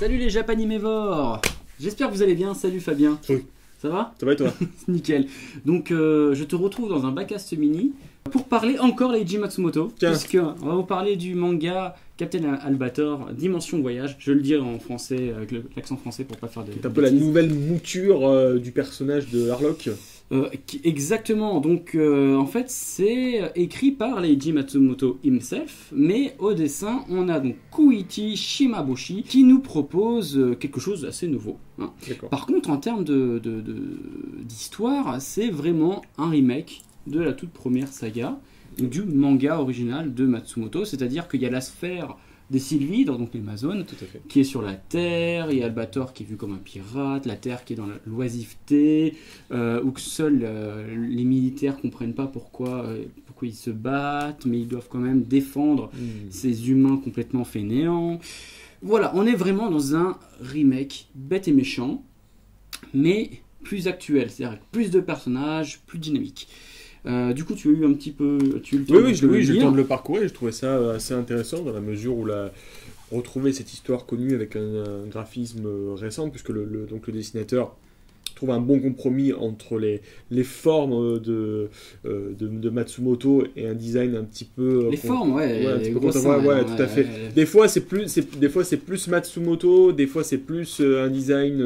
Salut les Japanimévores. J'espère que vous allez bien, salut Fabien. Oui. Ça va? Ça va et toi? Nickel. Donc je te retrouve dans un bacaste mini pour parler encore Leiji Matsumoto. Tiens. Puisque on va vous parler du manga Captain Al Albator, Dimension Voyage. Je le dirai en français, avec l'accent français pour pas faire de... C'est un peu la nouvelle mouture du personnage de Harlock. Exactement, donc en fait c'est écrit par Leiji Matsumoto himself, mais au dessin on a donc Kouichi Shimaboshi qui nous propose quelque chose d'assez nouveau. Hein. Par contre en termes d'histoire, c'est vraiment un remake de la toute première saga du manga original de Matsumoto, c'est-à-dire qu'il y a la sphère des Sylvie, donc les Amazone, qui est sur la Terre, il y a Albator qui est vu comme un pirate, la Terre qui est dans l'oisiveté, où que seuls les militaires ne comprennent pas pourquoi ils se battent, mais ils doivent quand même défendre ces humains complètement fainéants. Voilà, on est vraiment dans un remake bête et méchant, mais plus actuel, c'est-à-dire avec plus de personnages, plus dynamique. Du coup, tu as eu un petit peu... Oui, j'ai eu le temps de le parcourir, je trouvais ça assez intéressant dans la mesure où retrouver cette histoire connue avec un graphisme récent, puisque le dessinateur trouve un bon compromis entre les formes de Matsumoto et un design un petit peu... Les formes, ouais. Ouais, tout à fait. Des fois, c'est plus Matsumoto, des fois, c'est plus un design...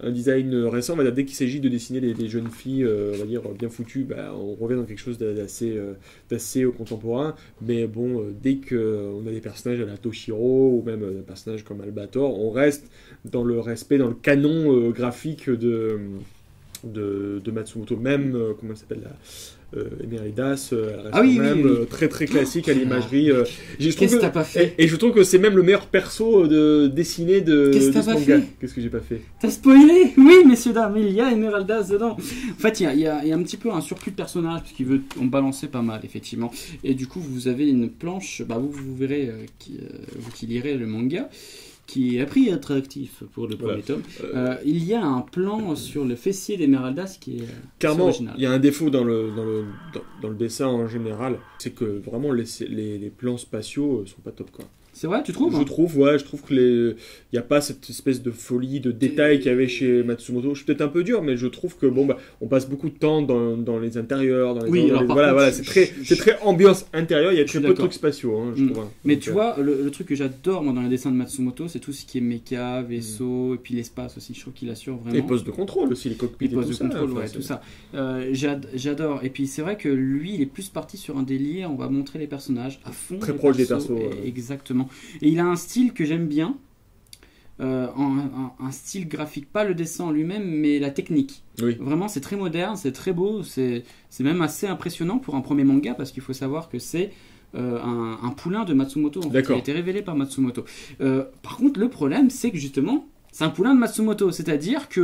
un design récent, on va dire, dès qu'il s'agit de dessiner des jeunes filles, on va dire, bien foutues, bah, on revient dans quelque chose d'assez contemporain, mais bon, dès qu'on a des personnages à la Toshiro, ou même un personnage comme Albator, on reste dans le respect, dans le canon graphique de Matsumoto, même, comment elle s'appelle là, Emeraldas, elle reste quand même très classique à l'imagerie. Qu'est-ce que t'as pas fait? Et je trouve que c'est même le meilleur perso dessiné de ce manga. Qu'est-ce que j'ai pas fait? T'as spoilé? Oui, messieurs dames, il y a Emeraldas dedans. En fait, il y a un petit peu un surplus de personnages parce qu'il veut en balancer pas mal, effectivement. Et du coup, vous avez une planche. Bah, vous verrez vous qui lirez le manga, qui a pris attractif pour le premier tome. Il y a un plan sur le fessier d'Emeraldas qui est clairement original. Il y a un défaut dans le dessin en général, c'est que vraiment les plans spatiaux sont pas top, quoi. C'est vrai, tu trouves? Je trouve que il n'y a pas cette espèce de folie, de détail qu'il y avait chez Matsumoto. Je suis peut-être un peu dur, mais je trouve que bon, bah, on passe beaucoup de temps dans les intérieurs, voilà, c'est très ambiance intérieure. Il y a très peu de trucs spatiaux, hein, je trouve. Mais donc, tu vois, le truc que j'adore moi dans les dessins de Matsumoto, c'est tout ce qui est méca, vaisseau, et puis l'espace aussi. Je trouve qu'il assure vraiment. Les postes de contrôle aussi, les cockpits, les postes de contrôle, ouais, tout ça. J'adore. Et puis c'est vrai que lui, il est plus parti sur un délire. On va montrer les personnages à fond. Très proche des persos. Exactement. Et il a un style que j'aime bien, un style graphique, pas le dessin en lui-même, mais la technique. Oui. Vraiment, c'est très moderne, c'est très beau, c'est même assez impressionnant pour un premier manga, parce qu'il faut savoir que c'est un poulain de Matsumoto, en fait, qui a été révélé par Matsumoto. Par contre, le problème, c'est que justement, c'est un poulain de Matsumoto, c'est-à-dire que...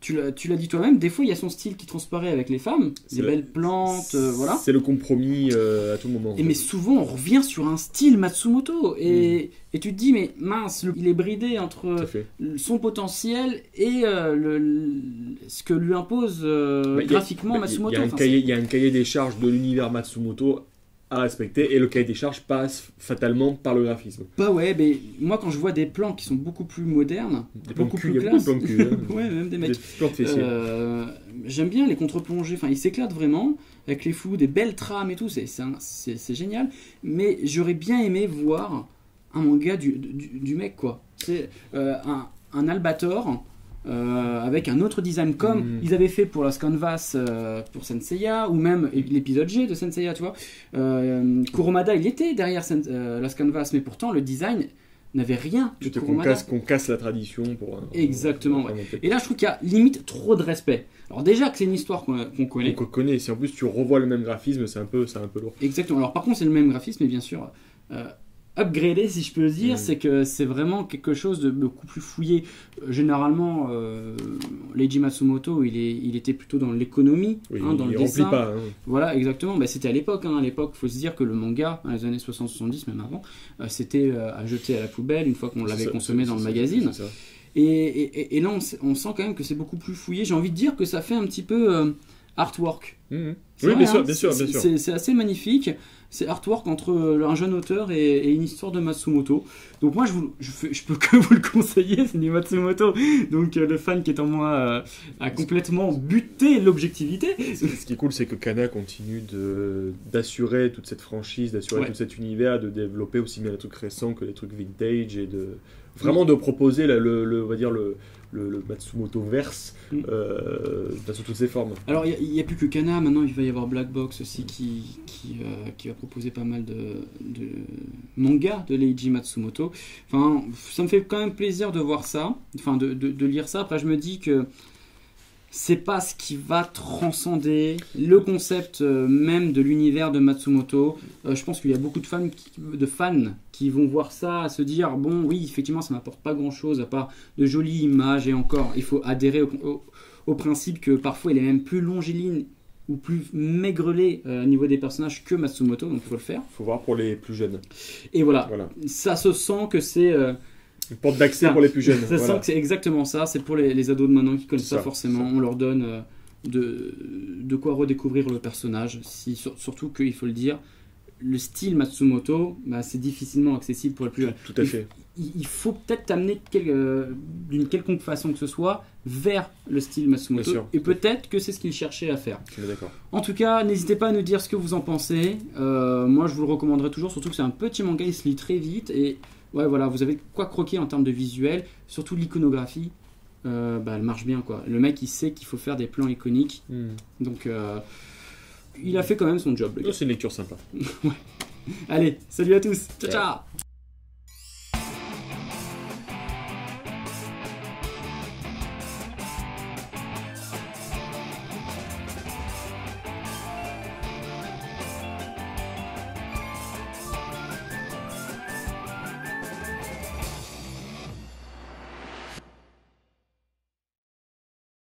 tu l'as dit toi-même, des fois il y a son style qui transparaît avec les femmes, des belles plantes, voilà. C'est le compromis à tout moment. Mais souvent on revient sur un style Matsumoto et tu te dis mais mince, il est bridé entre son potentiel et ce que lui impose graphiquement Matsumoto. Il y a un cahier des charges de l'univers Matsumoto à respecter, et le cahier des charges passe fatalement par le graphisme. Bah ouais, mais moi quand je vois des plans qui sont beaucoup plus modernes, beaucoup plus classe, ouais, même des mecs, j'aime bien les contre-plongées, enfin ils s'éclatent vraiment, avec les flous, des belles trames et tout, c'est génial, mais j'aurais bien aimé voir un manga du mec, quoi. C'est un Albator, avec un autre design comme ils avaient fait pour Last Canvas, pour Saint Seiya, ou même l'épisode G de Saint Seiya, tu vois. Kuromada, il était derrière Last Canvas, mais pourtant le design n'avait rien. Qu'on casse la tradition pour un... Exactement. Et là, je trouve qu'il y a limite trop de respect. Alors déjà que c'est une histoire qu'on connaît. Si en plus tu revois le même graphisme, c'est un peu lourd. Exactement. Alors par contre, c'est le même graphisme, mais bien sûr... upgradé, si je peux le dire, c'est que c'est vraiment quelque chose de beaucoup plus fouillé. Généralement, Leiji Matsumoto, il était plutôt dans l'économie, dans le dessin. Voilà, exactement. Bah, c'était à l'époque. À l'époque, il faut se dire que le manga, dans les années 60-70, même avant, c'était à jeter à la poubelle une fois qu'on l'avait consommé dans le magazine. Et là, on sent quand même que c'est beaucoup plus fouillé. J'ai envie de dire que ça fait un petit peu... artwork. Mmh. Oui, vrai, bien sûr. C'est assez magnifique. C'est artwork entre un jeune auteur et une histoire de Matsumoto. Donc moi, je peux que vous le conseiller, c'est du Matsumoto. Donc le fan qui est en moi a complètement buté l'objectivité. Ce qui est cool, c'est que Kana continue d'assurer toute cette franchise, d'assurer tout cet univers, de développer aussi bien les trucs récents que les trucs vintage, et de vraiment de proposer le Matsumotoverse sous toutes ses formes. Alors il n'y a plus que Kana, maintenant il va y avoir Black Box aussi qui va proposer pas mal de mangas de Leiji Matsumoto. Enfin, ça me fait quand même plaisir de voir ça, enfin de lire ça. Après je me dis que c'est pas ce qui va transcender le concept même de l'univers de Matsumoto. Je pense qu'il y a beaucoup de fans qui vont voir ça, se dire bon oui effectivement ça m'apporte pas grand chose à part de jolies images, et encore il faut adhérer au principe que parfois il est même plus longiligne ou plus maigrelé au niveau des personnages que Matsumoto, donc il faut le faire. Il faut voir pour les plus jeunes. Et voilà. Ça se sent que c'est... une porte d'accès pour les plus jeunes. Ça sent que c'est exactement ça, c'est pour les ados de maintenant qui connaissent ça, pas forcément. On leur donne de quoi redécouvrir le personnage, surtout qu'il faut le dire, le style Matsumoto, bah, c'est difficilement accessible pour les plus jeunes. Tout à fait. Il faut peut-être t'amener d'une quelconque façon que ce soit vers le style Matsumoto. Bien sûr. Et peut-être que c'est ce qu'il cherchait à faire. Je suis d'accord. En tout cas, n'hésitez pas à nous dire ce que vous en pensez. Moi, je vous le recommanderais toujours, surtout que c'est un petit manga, il se lit très vite et... Ouais, voilà, vous avez quoi croquer en termes de visuel, surtout l'iconographie, elle marche bien, quoi. Le mec, il sait qu'il faut faire des plans iconiques, donc il a fait quand même son job. C'est une lecture sympa. Ouais. Allez, salut à tous, ciao, ciao.